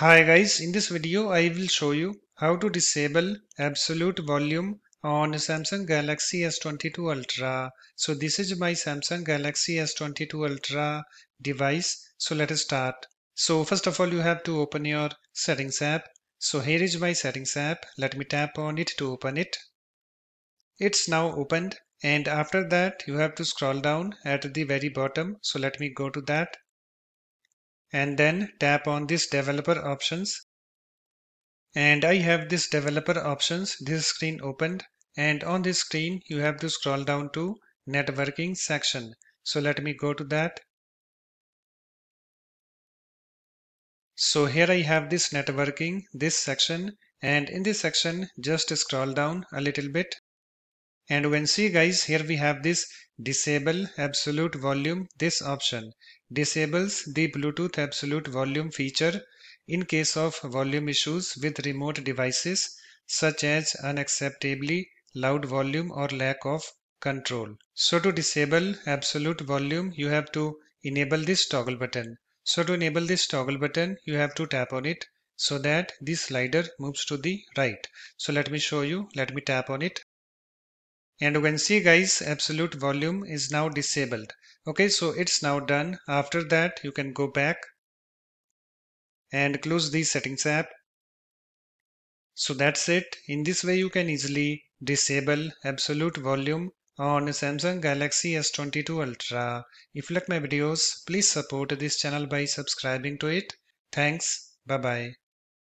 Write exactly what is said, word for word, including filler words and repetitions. Hi guys, in this video I will show you how to disable absolute volume on Samsung Galaxy S twenty-two Ultra. So this is my Samsung Galaxy S twenty-two Ultra device. So let us start. So first of all you have to open your settings app. So here is my settings app. Let me tap on it to open it. It's now opened, and after that you have to scroll down at the very bottom. So let me go to that and then tap on this Developer Options. And I have this Developer Options, this screen opened, and on this screen you have to scroll down to Networking section. So let me go to that. So here I have this networking, this section, and in this section just scroll down a little bit. And you can see guys, here we have this disable absolute volume. This option disables the Bluetooth absolute volume feature in case of volume issues with remote devices such as unacceptably loud volume or lack of control. So to disable absolute volume you have to enable this toggle button. So to enable this toggle button you have to tap on it so that this slider moves to the right. So let me show you. Let me tap on it. And you can see guys, absolute volume is now disabled. Okay, so it's now done. After that you can go back and close the settings app. So that's it. In this way you can easily disable absolute volume on Samsung Galaxy S twenty-two Ultra. If you like my videos, please support this channel by subscribing to it. Thanks. Bye bye.